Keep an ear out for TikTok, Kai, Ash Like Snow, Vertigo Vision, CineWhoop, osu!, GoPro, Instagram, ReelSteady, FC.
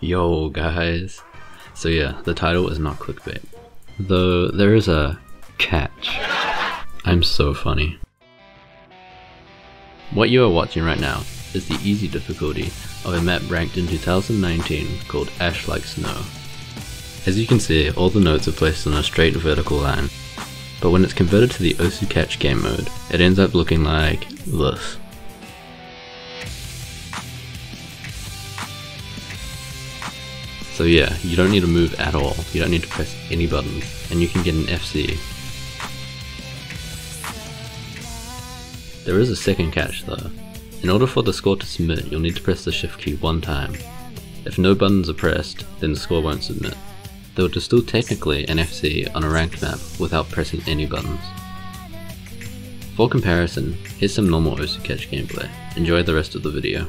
Yo guys, so yeah, the title is not clickbait, though there is a catch. I'm so funny. What you are watching right now is the easy difficulty of a map ranked in 2019 called Ash Like Snow. As you can see, all the nodes are placed on a straight vertical line, but when it's converted to the osu! Catch game mode, it ends up looking like this. So yeah, you don't need to move at all, you don't need to press any buttons, and you can get an FC. There is a second catch though. In order for the score to submit, you'll need to press the shift key one time. If no buttons are pressed, then the score won't submit. Though it is still technically an FC on a ranked map without pressing any buttons. For comparison, here's some normal osu! Catch gameplay. Enjoy the rest of the video.